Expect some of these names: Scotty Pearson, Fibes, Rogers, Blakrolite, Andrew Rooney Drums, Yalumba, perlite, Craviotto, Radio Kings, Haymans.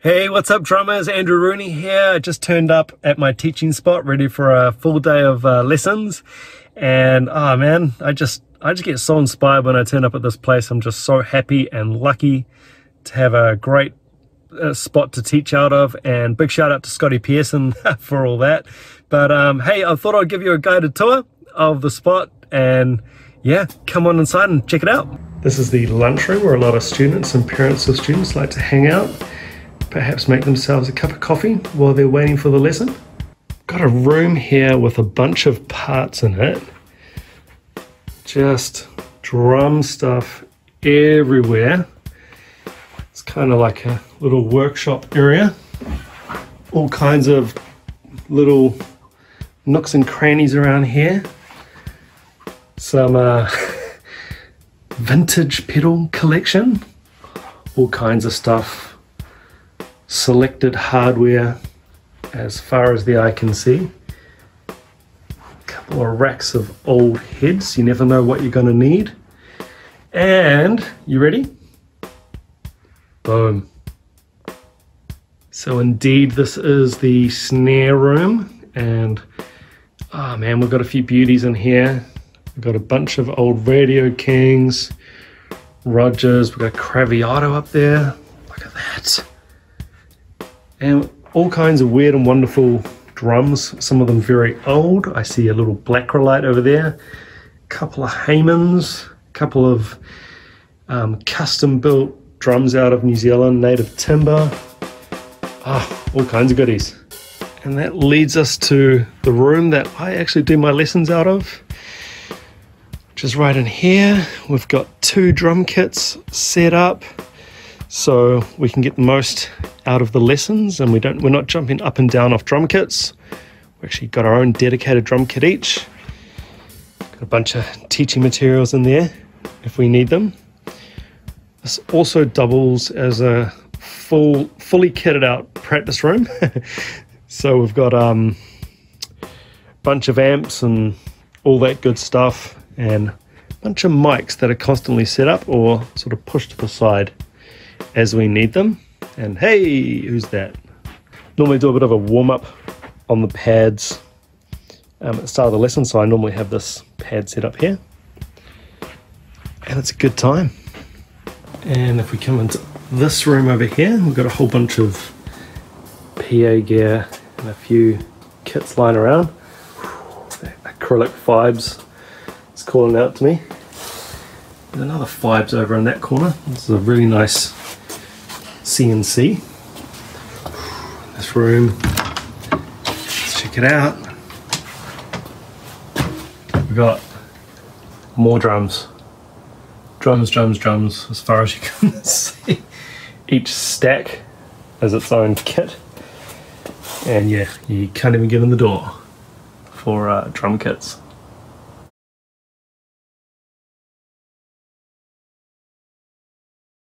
Hey, what's up drummers? Andrew Rooney here. I just turned up at my teaching spot ready for a full day of lessons, and oh man, I just get so inspired when I turn up at this place. I'm just so happy and lucky to have a great spot to teach out of, and big shout out to Scotty Pearson for all that. But hey, I thought I'd give you a guided tour of the spot, and yeah, come on inside and check it out. This is the lunchroom where a lot of students and parents of students like to hang out, perhaps make themselves a cup of coffee while they're waiting for the lesson. Got a room here with a bunch of parts in it. Just drum stuff everywhere. It's kind of like a little workshop area. All kinds of little nooks and crannies around here. Some vintage pedal collection. All kinds of stuff. Selected hardware as far as the eye can see. A couple of racks of old heads, you never know what you're going to need. And you ready? Boom. So indeed, this is the snare room, and oh man, we've got a few beauties in here. We've got a bunch of old Radio Kings, Rogers, we've got Craviotto up there, look at that. And all kinds of weird and wonderful drums, some of them very old. I see a little Blakrolite over there, a couple of Haymans, a couple of custom built drums out of New Zealand, native timber, all kinds of goodies. And that leads us to the room that I actually do my lessons out of, which is right in here. We've got two drum kits set up so we can get the most out of the lessons, and we're not jumping up and down off drum kits. We actually got our own dedicated drum kit each. Got a bunch of teaching materials in there if we need them. This also doubles as a fully kitted out practice room. So we've got a bunch of amps and all that good stuff, and a bunch of mics that are constantly set up or sort of pushed to the side as we need them. And hey, who's that? Normally do a bit of a warm-up on the pads at the start of the lesson, so I normally have this pad set up here. And it's a good time. And if we come into this room over here, we've got a whole bunch of PA gear and a few kits lying around. That acrylic Fibes is calling out to me. There's another Fibes over in that corner. This is a really nice CNC. This room, let's check it out. We've got more drums. Drums, as far as you can see. Each stack has its own kit. And yeah, you can't even get in the door for drum kits.